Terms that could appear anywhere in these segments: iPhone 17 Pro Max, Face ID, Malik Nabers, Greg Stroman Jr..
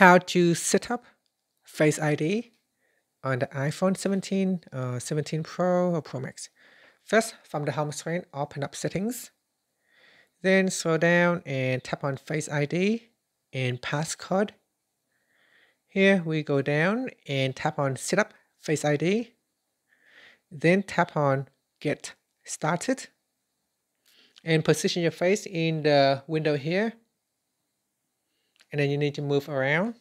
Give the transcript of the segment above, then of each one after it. how to set up Face ID on the iPhone 17, 17 Pro or Pro Max. First, from the home screen, open up Settings. Then scroll down and tap on Face ID and Passcode. Here we go down and tap on Setup Face ID. Then tap on Get Started. And position your face in the window here. And then you need to move around.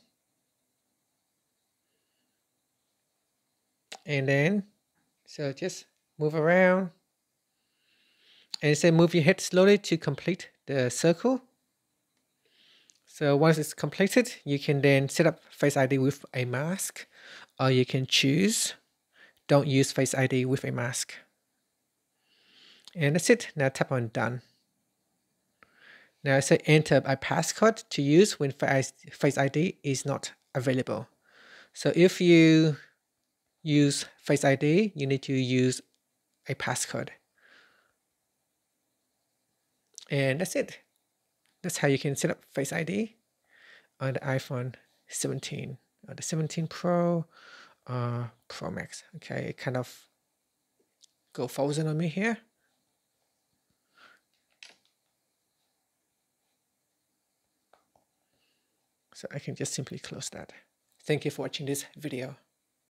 And then, so just move around. And say move your head slowly to complete the circle. So once it's completed, you can then set up Face ID with a mask, or you can choose don't use Face ID with a mask. And that's it. Now tap on Done. Now I say enter a passcode to use when Face ID is not available. So if you use Face ID, you need to use a passcode. And that's it. That's how you can set up Face ID on the iPhone 17 or the 17 Pro or Pro Max. Okay, it kind of go frozen on me here. So I can just simply close that. Thank you for watching this video.